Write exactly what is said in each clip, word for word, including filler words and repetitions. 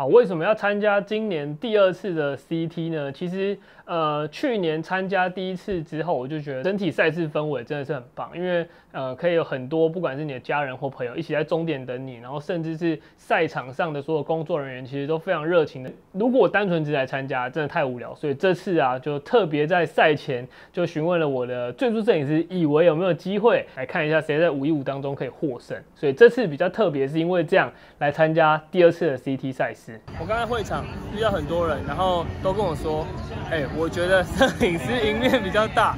好，为什么要参加今年第二次的 C T 呢？其实，呃，去年参加第一次之后，我就觉得整体赛事氛围真的是很棒，因为呃，可以有很多不管是你的家人或朋友一起在终点等你，然后甚至是赛场上的所有工作人员，其实都非常热情的。如果我单纯只来参加，真的太无聊，所以这次啊，就特别在赛前就询问了我的最初摄影师，以为有没有机会来看一下谁在五一五当中可以获胜。所以这次比较特别，是因为这样来参加第二次的 C T 赛事。 我刚才会场遇到很多人，然后都跟我说：“哎、欸，我觉得摄影师赢面比较大。”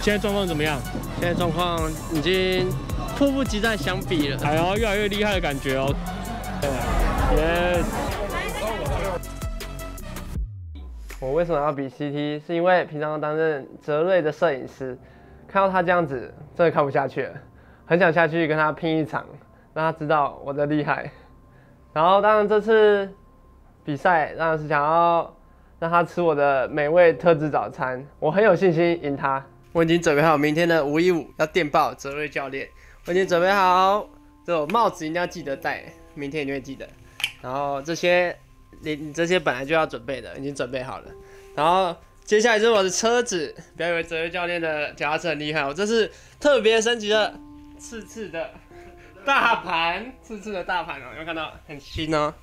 现在状况怎么样？现在状况已经迫不及待想比了，哎呦，越来越厉害的感觉哦。Yes。 我为什么要比 C T？ 是因为平常担任哲瑞的摄影师。 看到他这样子，真的看不下去了，很想下去跟他拼一场，让他知道我的厉害。然后，当然这次比赛当然是想要让他吃我的美味特制早餐，我很有信心赢他。我已经准备好明天的五一五要电报哲瑞教练，我已经准备好，这种帽子一定要记得戴，明天一定会记得。然后这些你你这些本来就要准备的，已经准备好了。然后。 接下来是我的车子，不要以为哲瑞教练的脚踏车很厉害，我这是特别升级的刺刺的大盘，刺刺的大盘哦，有没有看到很新哦。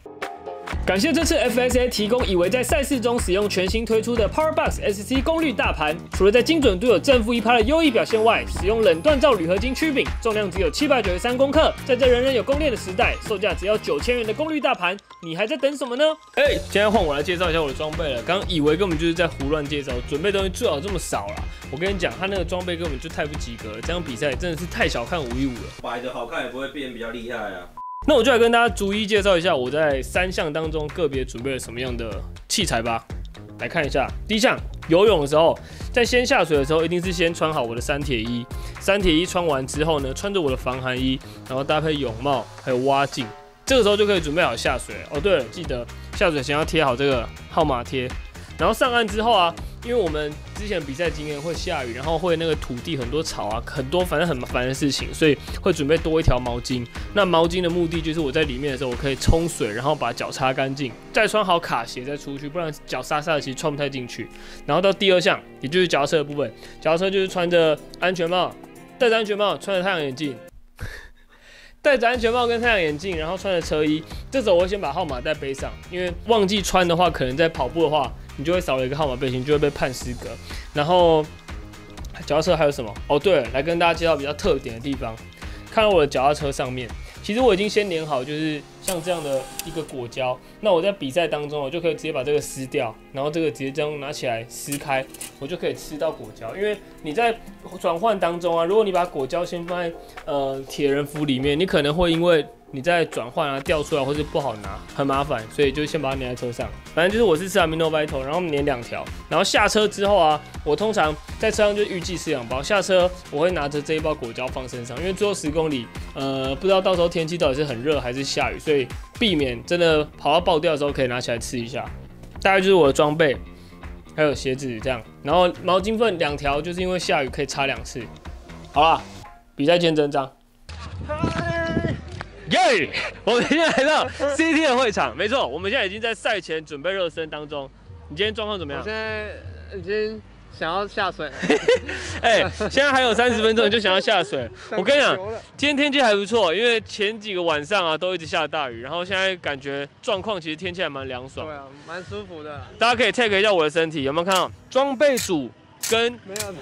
感谢这次 F S A 提供以为在赛事中使用全新推出的 PowerBox S C 功率大盘，除了在精准度有正负百分之一的优异表现外，使用冷锻造铝合金曲柄，重量只有七百九十三公克。在这人人有功练的时代，售价只要九千元的功率大盘。 你还在等什么呢？哎、欸，现在换我来介绍一下我的装备了。刚刚以为根本就是在胡乱介绍，准备东西最好这么少啦。我跟你讲，他那个装备根本就太不及格了，这场比赛真的是太小看五一五了。摆的好看也不会变比较厉害啊。那我就来跟大家逐一介绍一下我在三项当中个别准备了什么样的器材吧。来看一下，第一项游泳的时候，在先下水的时候，一定是先穿好我的三铁衣。三铁衣穿完之后呢，穿着我的防寒衣，然后搭配泳帽还有蛙镜。 这个时候就可以准备好下水哦。对了，记得下水前要贴好这个号码贴。然后上岸之后啊，因为我们之前比赛经验会下雨，然后会那个土地很多草啊，很多反正很麻烦的事情，所以会准备多一条毛巾。那毛巾的目的就是我在里面的时候，我可以冲水，然后把脚擦干净，再穿好卡鞋再出去，不然脚沙沙的其实穿不太进去。然后到第二项，也就是脚踏车的部分，脚踏车就是穿着安全帽，戴着安全帽，穿着太阳眼镜。 戴着安全帽跟太阳眼镜，然后穿着车衣。这时候我会先把号码带背上，因为忘记穿的话，可能在跑步的话，你就会少了一个号码背心，就会被判失格。然后脚踏车还有什么？哦，对了，来跟大家介绍比较特点的地方。看到我的脚踏车上面，其实我已经先粘好，就是像这样的一个果胶。那我在比赛当中，我就可以直接把这个撕掉，然后这个直接这样拿起来撕开，我就可以吃到果胶。因为你在 转换当中啊，如果你把果胶先放在呃铁人服里面，你可能会因为你在转换啊掉出来，或是不好拿，很麻烦，所以就先把它粘在车上。反正就是我是吃 Amino Vital， 然后粘两条。然后下车之后啊，我通常在车上就预计吃两包。下车我会拿着这一包果胶放身上，因为最后十公里，呃，不知道到时候天气到底是很热还是下雨，所以避免真的跑到爆掉的时候可以拿起来吃一下。大概就是我的装备。 还有鞋子这样，然后毛巾份两条，就是因为下雨可以擦两次。好啦，比赛见真章。耶！我们现在来到 C T 的会场，没错，我们现在已经在赛前准备热身当中。你今天状况怎么样？我现在已经想要下水。哎欸，现在还有三十分钟，你就想要下水？我跟你讲，今天天气还不错，因为前几个晚上啊都一直下大雨，然后现在感觉状况其实天气还蛮凉爽，对啊，蛮舒服的。大家可以 tag 一下我的身体，有没有看到装备组跟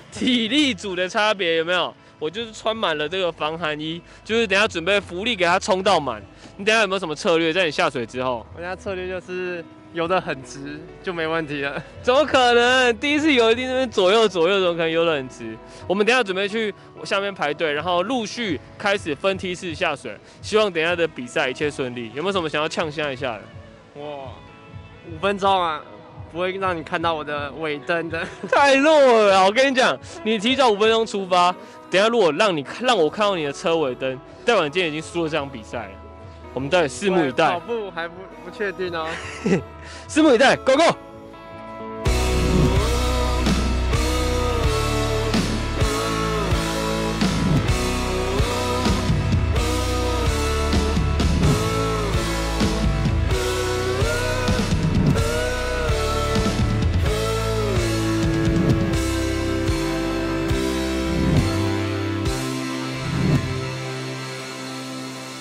体力组的差别？有没有？我就是穿满了这个防寒衣，就是等下准备浮力给它冲到满。你等下有没有什么策略？在你下水之后，我等下策略就是。 游得很直就没问题了，怎么可能？第一次游一定那边左右左右，怎么可能游得很直？我们等一下准备去下面排队，然后陆续开始分梯次下水。希望等一下的比赛一切顺利。有没有什么想要呛虾一下的？哇，五分钟啊，不会让你看到我的尾灯的，太弱了。我跟你讲，你提早五分钟出发，等一下如果让你让我看到你的车尾灯，代表你今天已经输了这场比赛了。 我们到底拭目以待。跑步还不不确定哦，拭目以待 ，Go Go！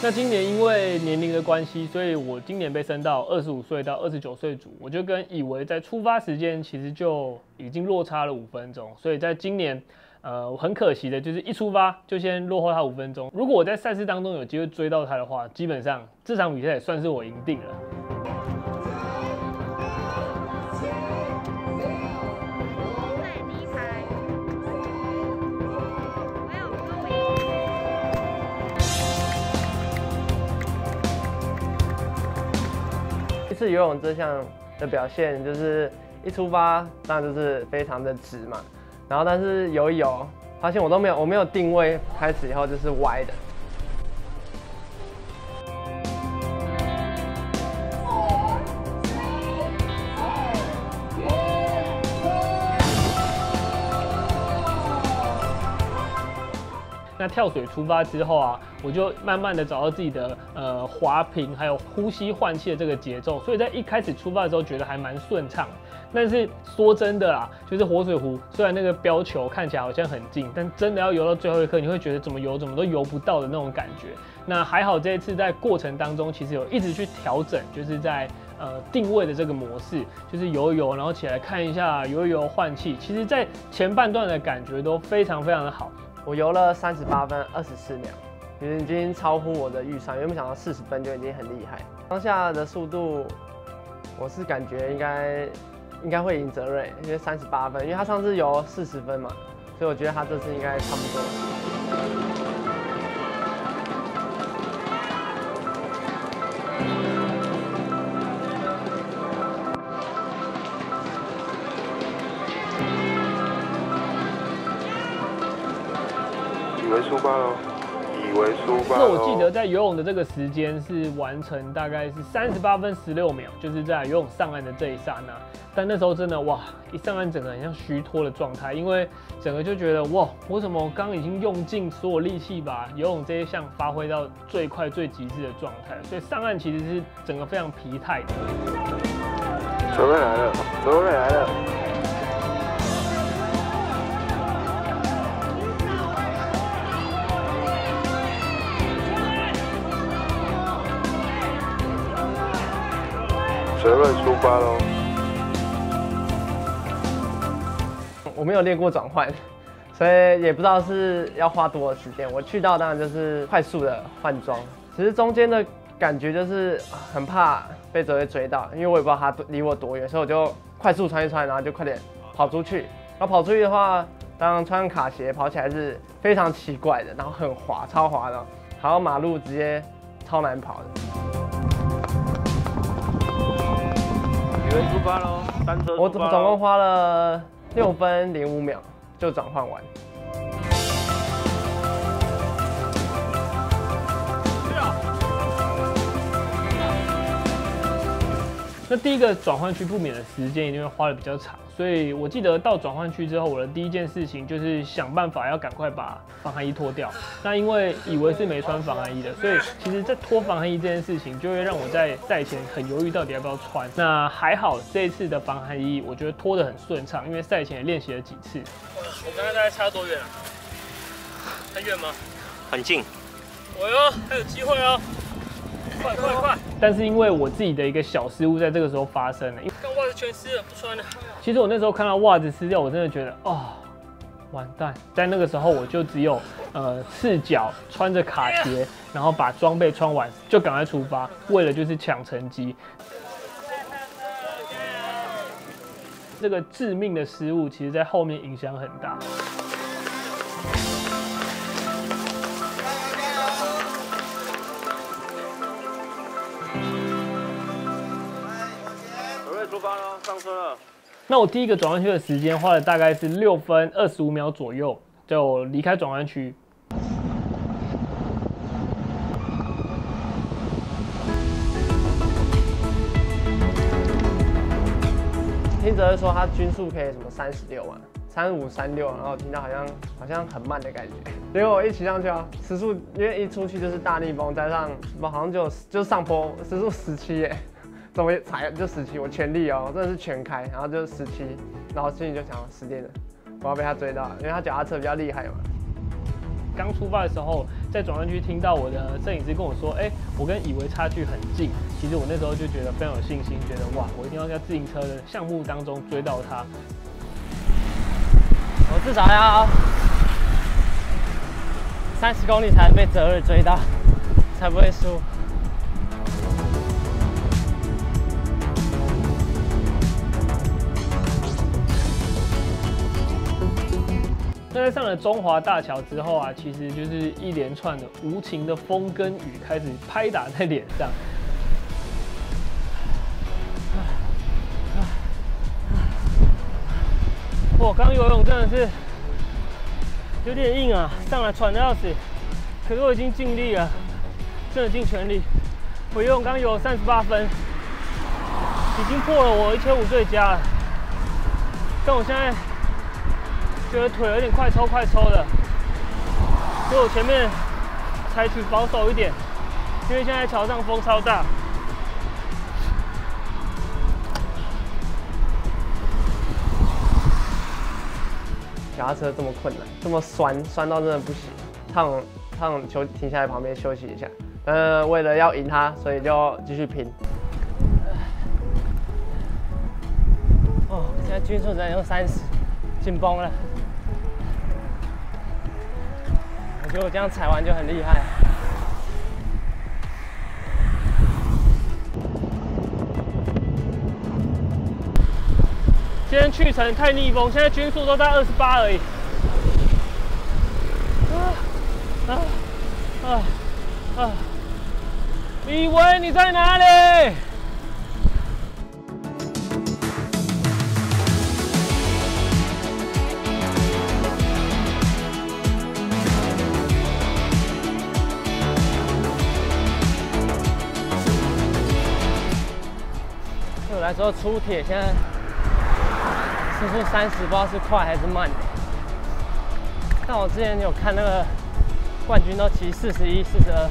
那今年因为年龄的关系，所以我今年被升到二十五岁到二十九岁组，我就跟以为在出发时间其实就已经落差了五分钟，所以在今年，呃，很可惜的就是一出发就先落后他五分钟。如果我在赛事当中有机会追到他的话，基本上这场比赛也算是我赢定了。 是游泳这项的表现，就是一出发当然就是非常的直嘛，然后但是游一游，发现我都没有，我没有定位，开始以后就是歪的。那跳水出发之后啊，我就慢慢的找到自己的呃划平，还有呼吸换气的这个节奏，所以在一开始出发的时候觉得还蛮顺畅。但是说真的啦，就是活水湖虽然那个标球看起来好像很近，但真的要游到最后一刻，你会觉得怎么游怎么都游不到的那种感觉。那还好这一次在过程当中，其实有一直去调整，就是在。 呃，定位的这个模式就是游一游，然后起来看一下，游一游换气。其实，在前半段的感觉都非常非常的好。我游了三十八分二十四秒，其实已经超乎我的预算，原本想到四十分就已经很厉害。当下的速度，我是感觉应该应该会赢泽瑞，因为三十八分，因为他上次游四十分嘛，所以我觉得他这次应该差不多。 出发喽！以为出发。那我记得在游泳的这个时间是完成大概是三十八分十六秒，就是在游泳上岸的这一刹那。但那时候真的哇，一上岸整个很像虚脱的状态，因为整个就觉得哇，为什么我刚刚已经用尽所有力气把游泳这一项发挥到最快最极致的状态，所以上岸其实是整个非常疲态的。泽瑞来了，泽瑞来了。 泽瑞出发喽！我没有练过转换，所以也不知道是要花多少时间。我去到当然就是快速的换装，只是中间的感觉就是很怕被泽瑞追到，因为我也不知道他离我多远，所以我就快速穿一穿，然后就快点跑出去。然后跑出去的话，当然穿卡鞋跑起来是非常奇怪的，然后很滑，超滑的，然后马路直接超难跑的。 出发喽！单车出发。我总共花了六分零五秒就转换完。那第一个转换区不免的时间一定会花的比较长，所以我记得到转换区之后，我的第一件事情就是想办法要赶快把防寒衣脱掉。那因为以为是没穿防寒衣的，所以其实在脱防寒衣这件事情，就会让我在赛前很犹豫到底要不要穿。那还好这一次的防寒衣，我觉得脱得很顺畅，因为赛前也练习了几次。我刚刚大概差多远啊？很远吗？很近。哎呦，还有机会哦！ 快快快！但是因为我自己的一个小失误，在这个时候发生了。看袜子全湿了，不穿了。其实我那时候看到袜子湿掉，我真的觉得哦，完蛋！在那个时候，我就只有呃赤脚，穿着卡鞋，然后把装备穿完，就赶快出发，为了就是抢成绩。这个致命的失误，其实在后面影响很大。 上车了。那我第一个转弯区的时间花了大概是六分二十五秒左右，就离开转弯区。听泽说他均速可以什么三十六啊，三五三六，然后我听到好像好像很慢的感觉。结果我一骑上去啊，时速因为一出去就是大逆风，加上我好像就就上坡，时速十七耶。 怎么踩就十七，我全力哦，真的是全开，然后就十七，然后心里就想死定了，我要被他追到，因为他脚踏车比较厉害嘛。刚出发的时候，在转换区听到我的摄影师跟我说，哎，我跟以为差距很近。其实我那时候就觉得非常有信心，觉得哇，我一定要在自行车的项目当中追到他。我至少要三十公里才被泽瑞追到，才不会输。 那在上了中华大桥之后啊，其实就是一连串的无情的风跟雨开始拍打在脸上。我刚游泳真的是有点硬啊，上来喘得要死，可是我已经尽力了，真的尽全力。我游泳刚游三十八分，已经破了我一千五最佳了，但我现在 觉得腿有点快抽快抽的，所以我前面采取保守一点，因为现在桥上风超大。脚踏车这么困难，这么酸，酸到真的不行。烫烫球停下来旁边休息一下，呃，为了要赢他，所以就继续拼。哦，现在均速只能用三十，紧绷了。 我觉得我这样踩完就很厉害。今天去程太逆风，现在均速都在二十八而已。啊啊啊啊！以为你在哪里？ 来说出铁现在时速三十，不知道是快还是慢的。但我之前有看那个冠军都骑四十一、四十二，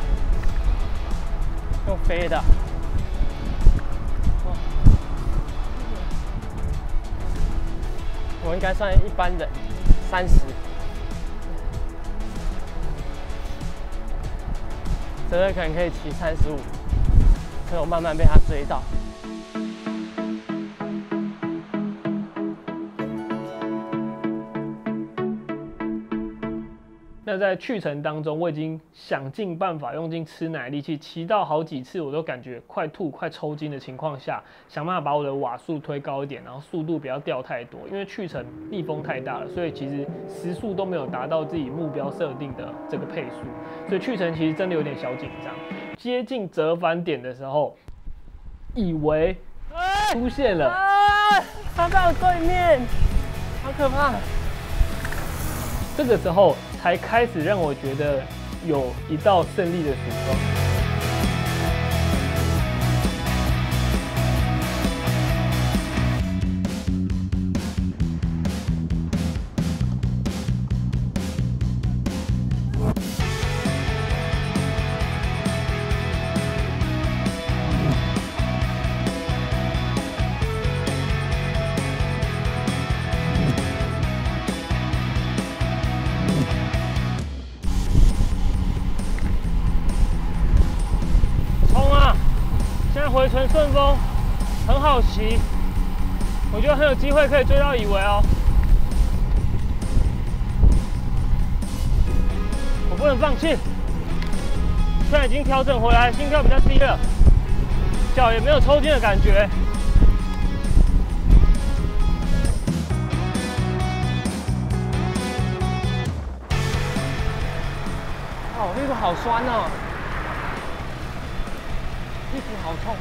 用飞的。我应该算一般人，三十。泽瑞可能可以骑三十五，所以我慢慢被他追到。 那在去程当中，我已经想尽办法，用尽吃奶力气，骑到好几次我都感觉快吐、快抽筋的情况下，想办法把我的瓦数推高一点，然后速度不要掉太多，因为去程逆风太大了，所以其实时速都没有达到自己目标设定的这个配速，所以去程其实真的有点小紧张。接近折返点的时候，以为出现了，他在我对面，好可怕！这个时候 才开始让我觉得有一道胜利的曙光。回程顺风，很好骑，我觉得很有机会可以追到以为哦。我不能放弃，现在已经调整回来，心跳比较低了，脚也没有抽筋的感觉。 哦，屁股好酸哦。 屁股好痛！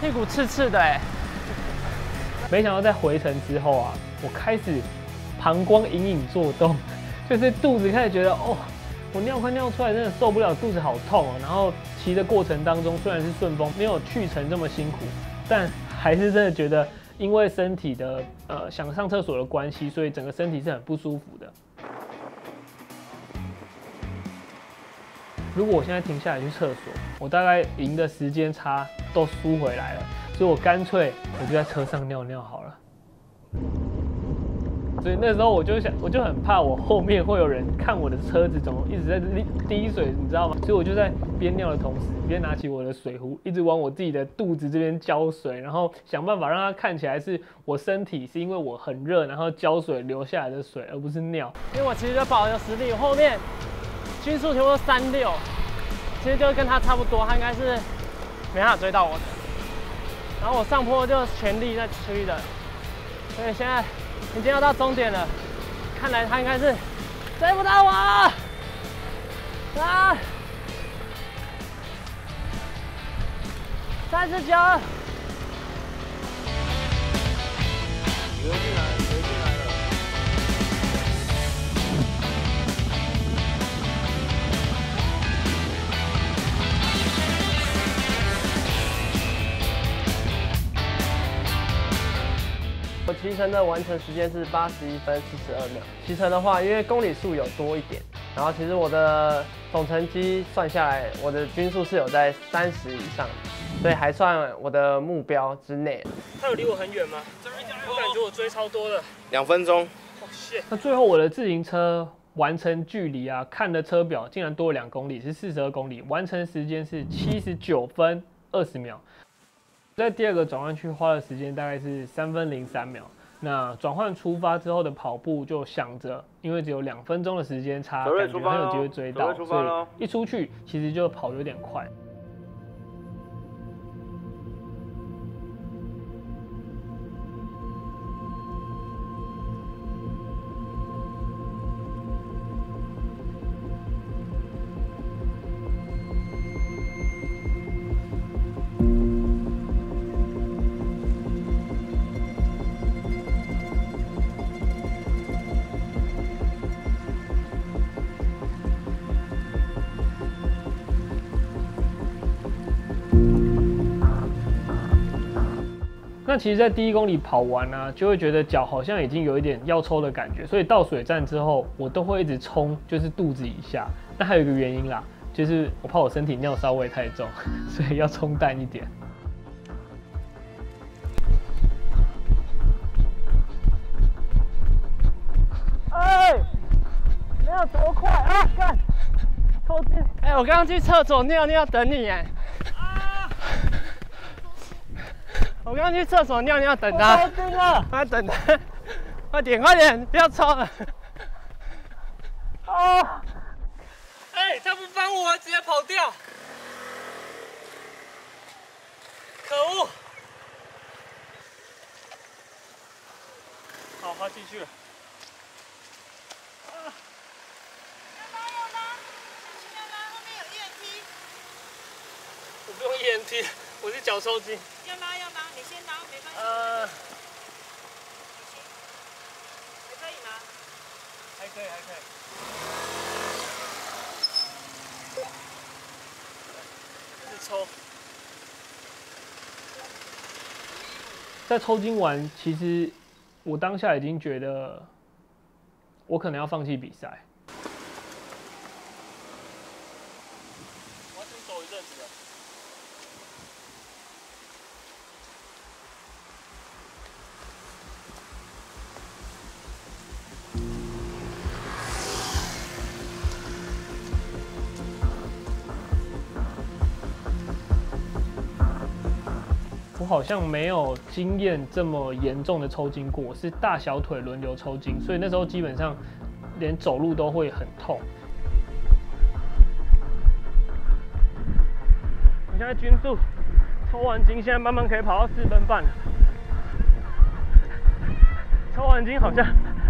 屁股刺刺的哎！没想到在回程之后啊，我开始膀胱隐隐作动，就是肚子开始觉得哦，我尿快尿出来，真的受不了，肚子好痛哦。然后骑的过程当中，虽然是顺风，没有去程这么辛苦，但还是真的觉得因为身体的呃想上厕所的关系，所以整个身体是很不舒服的。 如果我现在停下来去厕所，我大概赢的时间差都输回来了，所以我干脆我就在车上尿尿好了。所以那时候我就想，我就很怕我后面会有人看我的车子怎么一直在滴水，你知道吗？所以我就在边尿的同时，边拿起我的水壶，一直往我自己的肚子这边浇水，然后想办法让它看起来是我身体是因为我很热，然后浇水流下来的水，而不是尿。因为我其实就保留实力，后面均速全部都三六，其实就跟他差不多，他应该是没办法追到我的。然后我上坡就全力在吹的，所以现在。 已经要到终点了，看来他应该是追不到我啊！三十九，流进来，流进来了。我骑乘的完成时间是八十一分四十二秒。骑乘的话，因为公里数有多一点，然后其实我的总成绩算下来，我的均速是有在三十以上，所以还算我的目标之内。他有离我很远吗？我感觉我追超多了，两分钟。Oh, shit. 那最后我的自行车完成距离啊，看的车表竟然多了两公里，是四十二公里，完成时间是七十九分二十秒。 在第二个转换区花的时间大概是三分零三秒。那转换出发之后的跑步就想着，因为只有两分钟的时间差，感觉很有机会追到，所以一出去其实就跑有点快。那其实，在第一公里跑完啊，就会觉得脚好像已经有一点要抽的感觉，所以到水站之后，我都会一直冲，就是肚子以下。那还有一个原因啦，就是我怕我身体尿骚味太重，所以要冲淡一点。哎、欸，没有多快啊！干，抽筋！哎、欸，我刚刚去厕所尿尿等你哎。 我刚刚去厕所尿尿，等他，我等了，我等他，快点快点，不要抽了。哦，哎，他不帮我，直接跑掉，可恶！好，他进去了。啊！要拉要拉，小心要拉，后面有 E M T。我不用 E M T， 我是脚抽筋。要拉要拉。 先拿，没关系。呃，还可以吗？还可以，还可以。一直抽。在抽筋完，其实我当下已经觉得，我可能要放弃比赛。我要先走一阵子了。 我好像没有经验这么严重的抽筋过，是大小腿轮流抽筋，所以那时候基本上连走路都会很痛。我现在均速抽完筋，现在慢慢可以跑到四分半了。抽完筋好像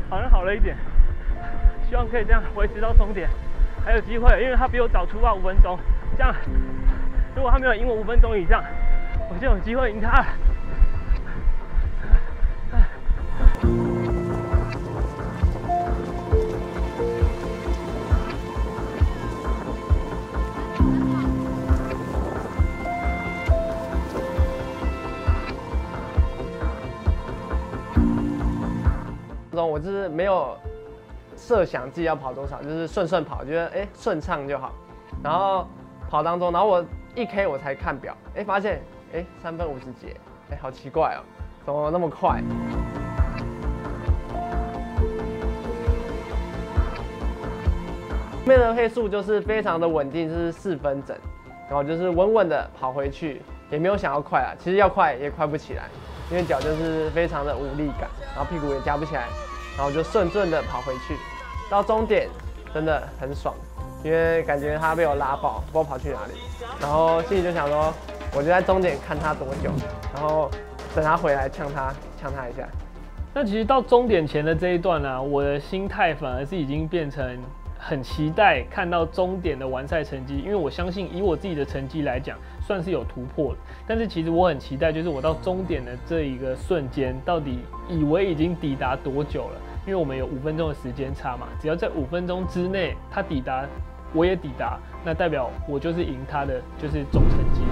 好像好了一点，希望可以这样维持到终点，还有机会，因为他比我早出发五分钟，这样如果他没有赢我五分钟以上。 我就有机会赢他了。我就是没有设想自己要跑多少，就是顺顺跑，觉得哎顺畅就好。然后跑当中，然后我一 K 我才看表，哎发现。 哎，三分五十几，哎，好奇怪哦，怎么那么快？这边的配速就是非常的稳定，就是四分整，然后就是稳稳的跑回去，也没有想要快啊，其实要快也快不起来，因为脚就是非常的无力感，然后屁股也夹不起来，然后就顺顺的跑回去，到终点真的很爽，因为感觉他被我拉爆，不知道跑去哪里，然后心里就想说，我就在终点看他多久，然后等他回来呛他呛他一下。 那其实到终点前的这一段呢、啊，我的心态反而是已经变成很期待看到终点的完赛成绩，因为我相信以我自己的成绩来讲，算是有突破了。但是其实我很期待，就是我到终点的这一个瞬间，到底以为已经抵达多久了？因为我们有五分钟的时间差嘛，只要在五分钟之内他抵达，我也抵达，那代表我就是赢他的，就是总成绩。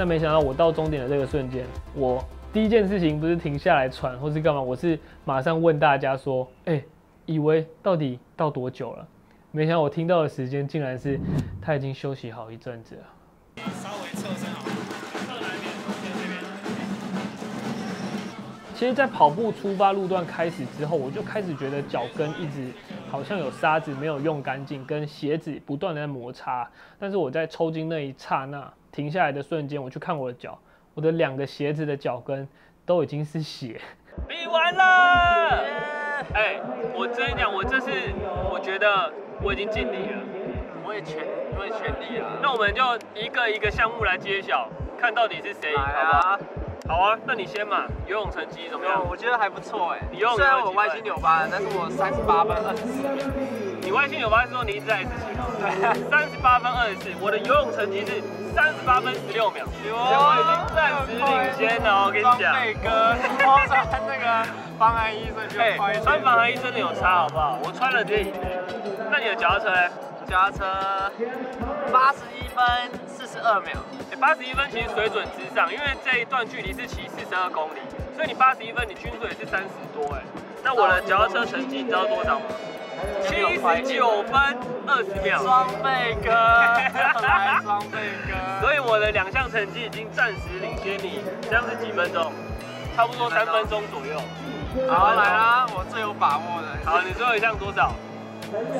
但没想到我到终点的这个瞬间，我第一件事情不是停下来喘或是干嘛，我是马上问大家说：“哎、欸，以为到底到多久了？”没想到我听到的时间竟然是他已经休息好一阵子了。稍微侧身好，侧来面，这边。其实，在跑步出发路段开始之后，我就开始觉得脚跟一直好像有沙子没有用干净，跟鞋子不断的在摩擦。但是我在抽筋那一刹那。 停下来的瞬间，我去看我的脚，我的两个鞋子的脚跟都已经是血。比完了，哎 Yeah.、欸，我真讲，我这次我觉得我已经尽力了，我也全我也全力了。那我们就一个一个项目来揭晓，看到底是谁赢，好吧？好啊，那你先嘛，游泳成绩怎么样？我觉得还不错哎、欸。你游泳虽然我外星扭八，但是我三十八分二十四。 你外星有发现说你一直在一次起跑，三十八分二十四，我的游泳成绩是三十八分十六秒，我已经暂时领先了。我跟你讲，装备哥，我穿那个防寒衣真的有快，穿防寒衣真的有差，好不好？我穿了这一件，那你的脚踏车呢？脚踏车八十一分四十二秒，哎，八十一分其实水准之上，因为这一段距离是骑四十二公里，所以你八十一分，你均速也是三十多，哎，那我的脚踏车成绩你知道多少吗？ 七十九分二十秒，双倍哥，双倍哥，所以我的两项成绩已经暂时领先你，这样是几分钟？差不多三分钟左右。好，来啦，我最有把握的。好，你最后一项多少？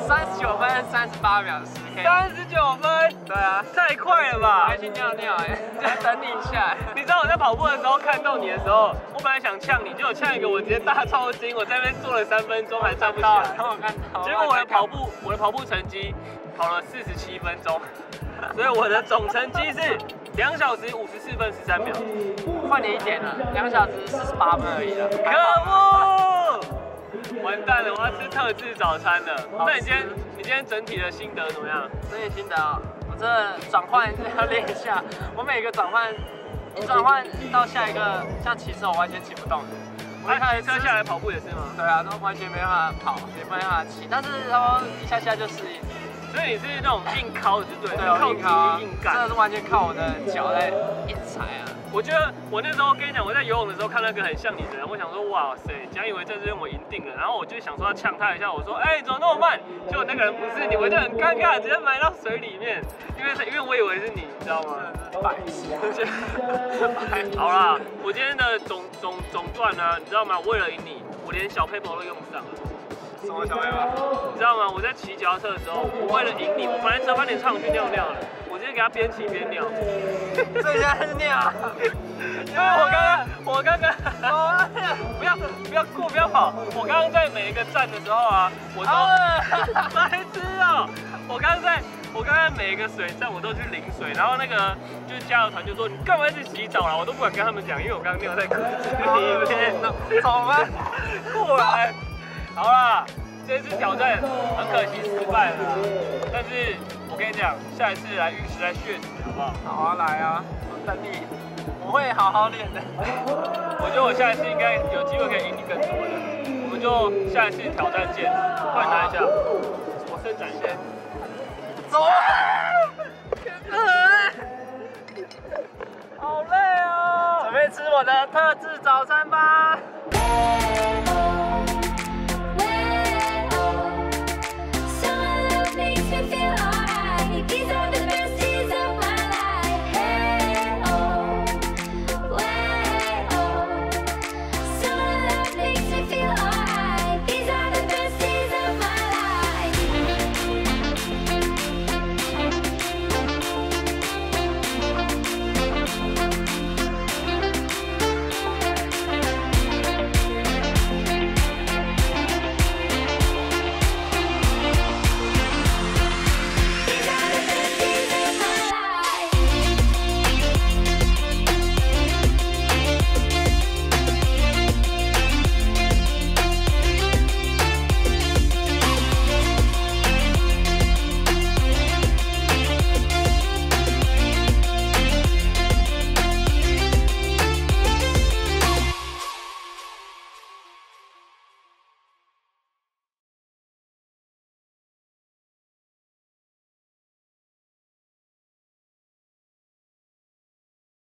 三十九分三十八秒，十 K。三十九分，对啊，太快了吧！我还去尿尿哎，来等你一下。你知道我在跑步的时候看到你的时候，我本来想呛你，结果呛一个我直接大抽筋，我在那边坐了三分钟还站不起来。我看到，结果我的跑步，我的跑步成绩跑了四十七分钟，所以我的总成绩是两小时五十四分十三秒，快你一点了，两小时四十八分而已了。可恶！ 完蛋了，我要吃特制早餐了。那你今天，你今天整体的心得怎么样？整体心得啊、哦，我真的转换要练一下。我每个转换，转换到下一个，像骑车我完全骑不动。我一开始车下来跑步也是吗？对啊，都完全没办法跑，也没办法骑，但是然后一下下就适应。所以你是那种硬靠，就对，靠体力硬干，真的是完全靠我的脚在硬踩啊。 我觉得我那时候跟你讲，我在游泳的时候看那个很像你的人，我想说哇塞，假以为这次我赢定了，然后我就想说要呛他一下，我说哎、欸、怎么那么慢？结果那个人不是你，我就很尴尬，直接埋到水里面，因为因为我以为是你，你知道吗？白痴啊！好啦，我今天的总总总段呢、啊，你知道吗？为了赢你，我连小配包都用不上了。 什么小妹吗？你知道吗？我在骑脚踏车的时候，我为了赢你，我本来车翻点差点去尿尿了，我直接给他边骑边尿。所以现在是尿，因为我刚刚，我刚刚，不要不要过不要跑，我刚刚在每一个站的时候啊，我都白痴哦，我刚刚在。 我刚才每一个水站我都去淋水，然后那个就是加油团就说你干嘛一直洗澡啦？我都不敢跟他们讲，因为我刚尿在裤子里面。走吧，过来。好啦，这次挑战很可惜失败了，但是我跟你讲，下一次来玉石来血池好不好？好啊，来啊，我等你，我会好好练的。我觉得我下一次应该有机会可以赢你更多的，我们就下一次挑战见。快拿一下，我伸展先。 走啊！吃我的特制早餐吧。